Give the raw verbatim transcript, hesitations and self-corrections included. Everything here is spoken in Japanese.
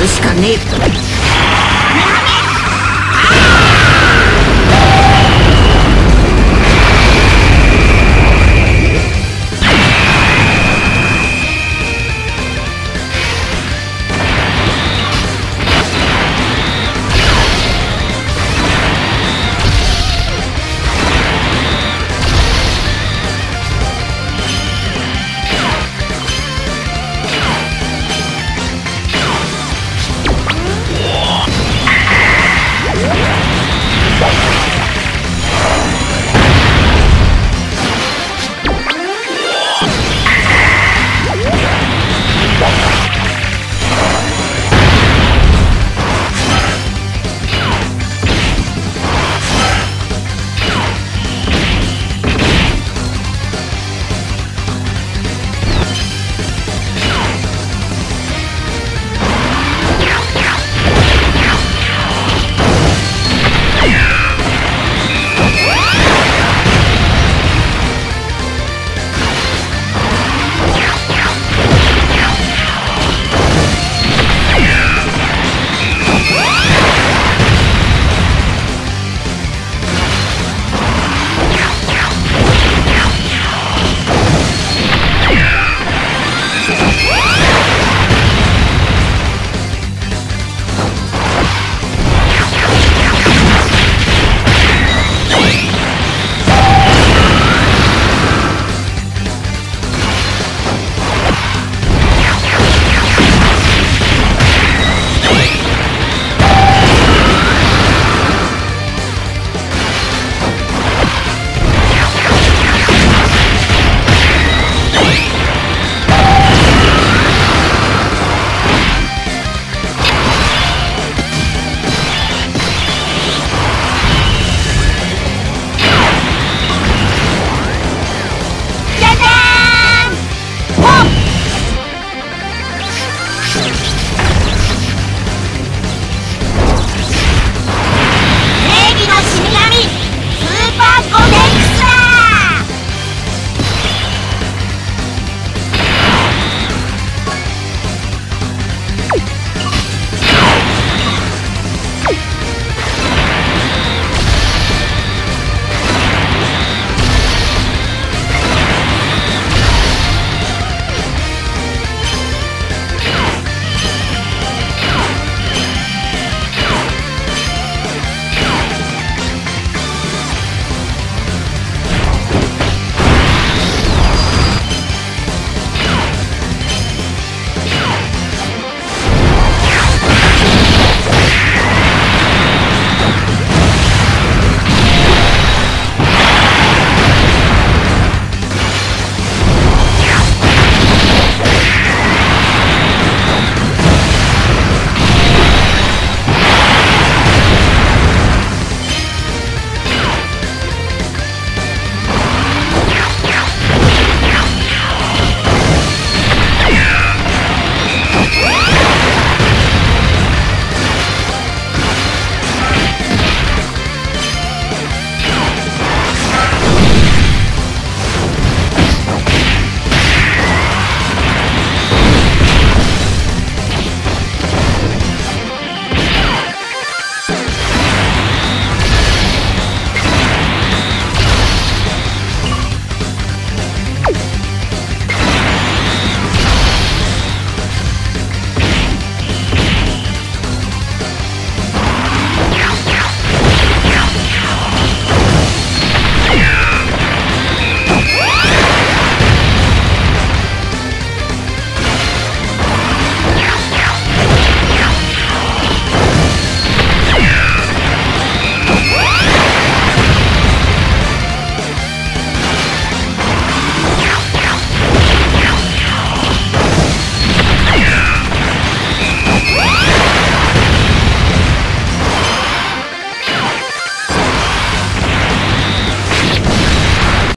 るしかねえ。